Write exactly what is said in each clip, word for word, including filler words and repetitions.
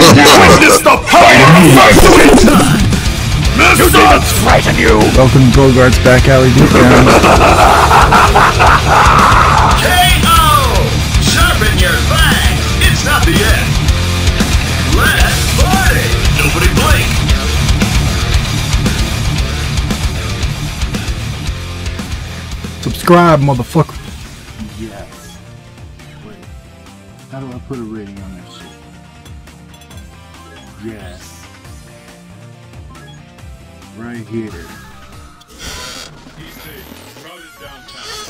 Witness the power of Satan! Do not frighten you! Welcome to Bogart's Back Alley Beatdown. K O! Sharpen your fangs! It's not the end! Let's party! Nobody blink! Subscribe, motherfucker! Yes. Wait. How do I put a rating on that shit? Yes. Right here. Easy, crowded downtown.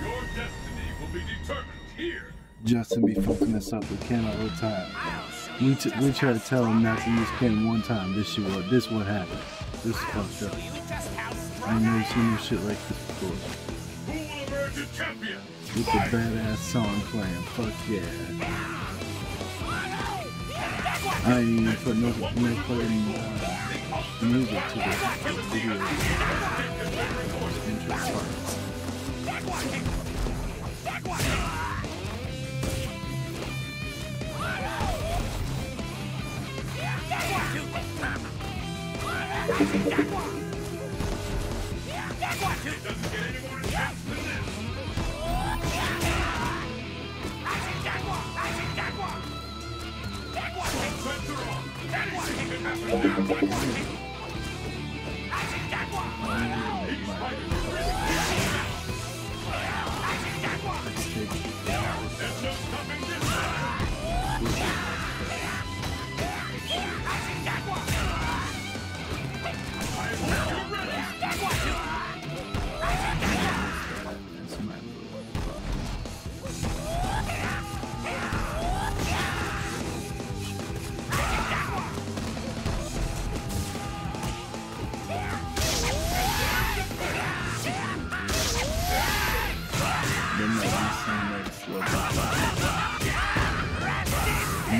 Your destiny will be determined here. Justin be fucking us up with Ken all the time. We t we try to tell him not to use Ken one time. This shit, what this what happened. This is fucked up. I've never seen this shit like this before. Who will emerge a champion? With the badass song playing. Fuck yeah. I ain't even put no, no playing uh, music to this video. Intro part.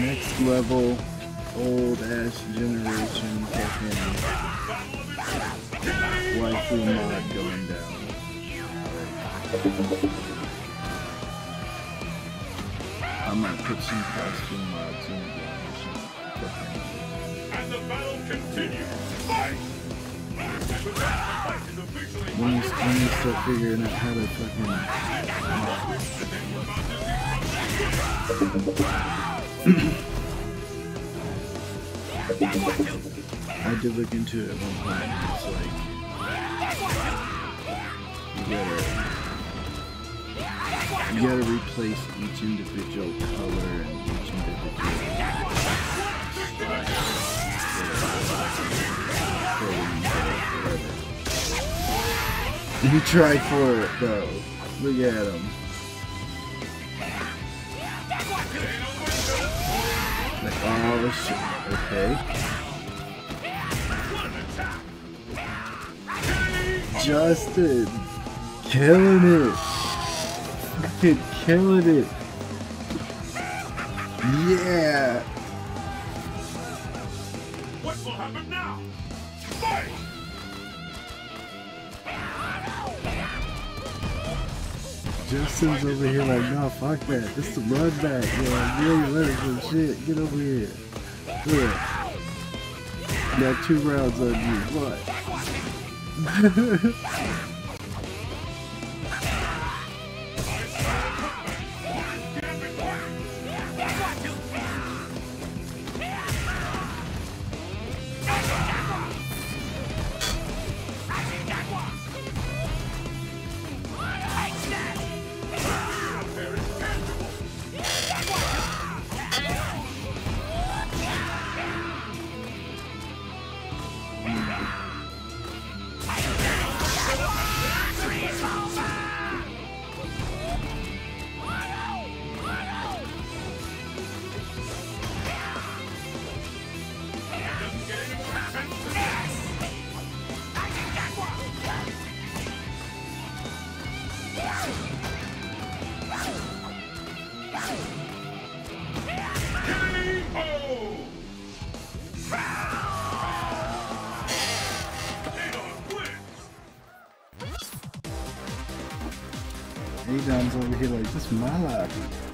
Next level, old ass generation fucking waifu mod going down. I might put some costume mods in the game. And the battle continues. Fight! When you start figuring out how to fucking. I did look into it at one point, and it's like, you gotta, you gotta replace each individual color and each individual style. He tried for it though, look at him. Like, oh shit, okay. Justin! Killing it! Fucking killing it! Yeah! What will happen now? Fight! Justin's over here like, no, fuck that. This is a run back. Yeah, really let it some shit. Get over here. Yeah. Got two rounds on you. What? Adon's over here like, this is my lobby.